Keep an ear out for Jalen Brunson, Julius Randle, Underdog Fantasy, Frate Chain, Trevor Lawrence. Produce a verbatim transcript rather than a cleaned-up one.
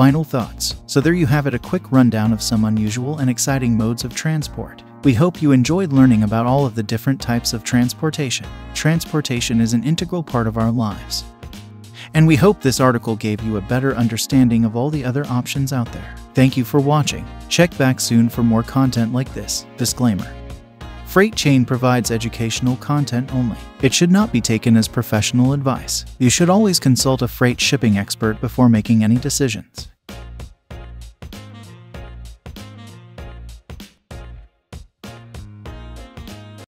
Final thoughts. So there you have it, a quick rundown of some unusual and exciting modes of transport. We hope you enjoyed learning about all of the different types of transportation. Transportation is an integral part of our lives, and we hope this article gave you a better understanding of all the other options out there. Thank you for watching. Check back soon for more content like this. Disclaimer: Frate Chain provides educational content only. It should not be taken as professional advice. You should always consult a freight shipping expert before making any decisions.